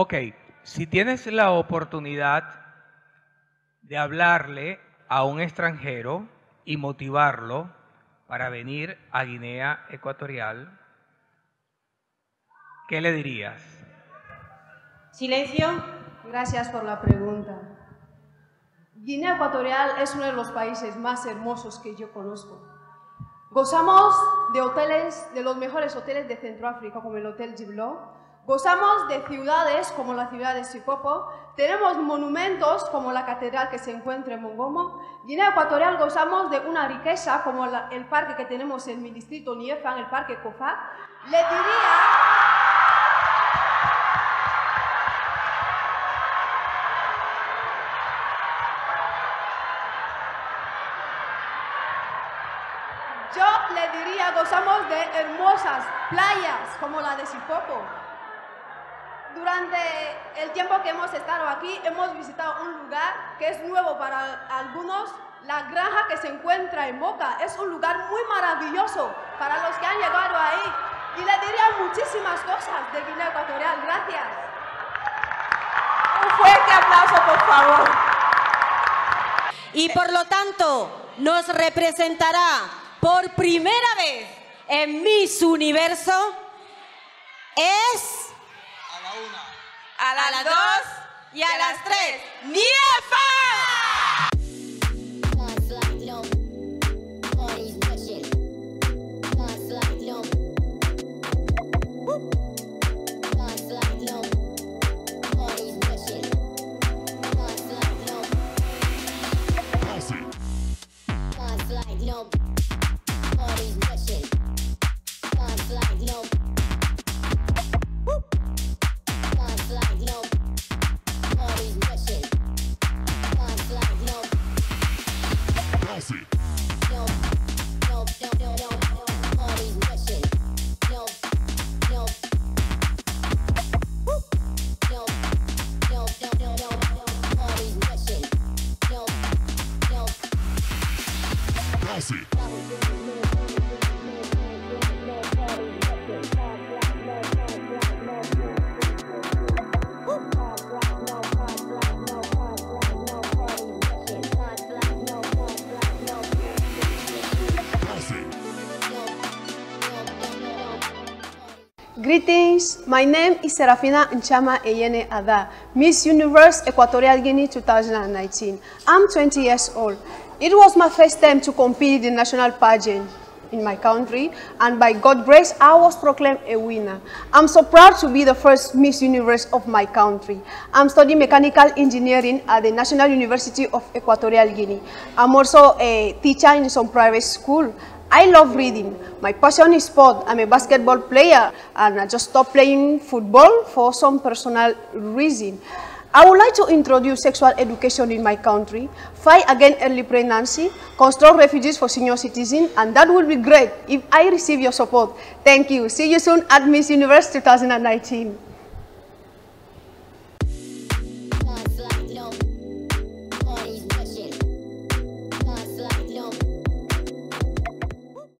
Ok, si tienes la oportunidad de hablarle a un extranjero y motivarlo para venir a Guinea Ecuatorial, ¿qué le dirías? Silencio, gracias por la pregunta. Guinea Ecuatorial es uno de los países más hermosos que yo conozco. Gozamos de hoteles, de los mejores hoteles de Centroáfrica, como el Hotel Gibló. Gozamos de ciudades como la ciudad de Sipopo. Tenemos monumentos como la catedral que se encuentra en Mongomo. Guinea Ecuatorial gozamos de una riqueza como el parque que tenemos en mi distrito, Niefang, el parque Cofac. Le diría... Yo le diría, gozamos de hermosas playas como la de Sipopo. Durante el tiempo que hemos estado aquí, hemos visitado un lugar que es nuevo para algunos, la granja que se encuentra en Boca. Es un lugar muy maravilloso para los que han llegado ahí. Y le diría muchísimas cosas de Guinea Ecuatorial. Gracias. Un fuerte aplauso, por favor. Y por lo tanto, nos representará por primera vez en Miss Universo. Es... a las 2 y a las 3. ¡Niefang! Greetings, my name is Serafina Nchama Eyene Adha, Miss Universe Equatorial Guinea 2019. I'm 20 years old. It was my first time to compete in the national pageant in my country, and by God's grace, I was proclaimed a winner. I'm so proud to be the first Miss Universe of my country. I'm studying mechanical engineering at the National University of Equatorial Guinea. I'm also a teacher in some private school. I love reading. My passion is sport. I'm a basketball player and I just stopped playing football for some personal reason. I would like to introduce sexual education in my country, fight against early pregnancy, construct refuges for senior citizens, and that would be great if I receive your support. Thank you. See you soon at Miss Universe 2019.